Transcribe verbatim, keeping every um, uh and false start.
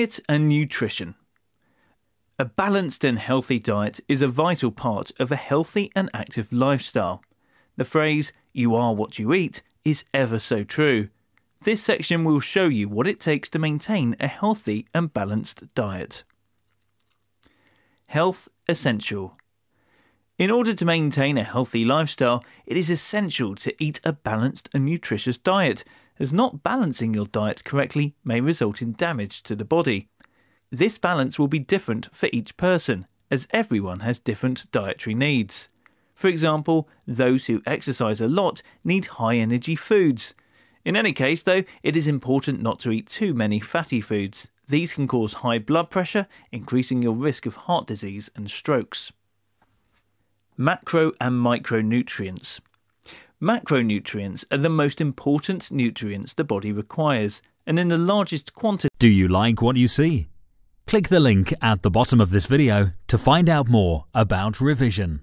Diet and nutrition. A balanced and healthy diet is a vital part of a healthy and active lifestyle. The phrase, "You are what you eat," is ever so true. This section will show you what it takes to maintain a healthy and balanced diet. Health essential. In order to maintain a healthy lifestyle, it is essential to eat a balanced and nutritious diet, as not balancing your diet correctly may result in damage to the body. This balance will be different for each person, as everyone has different dietary needs. For example, those who exercise a lot need high-energy foods. In any case, though, it is important not to eat too many fatty foods. These can cause high blood pressure, increasing your risk of heart disease and strokes. Macro and micronutrients. Macronutrients are the most important nutrients the body requires, and in the largest quantity. Do you like what you see? Click the link at the bottom of this video to find out more about revision.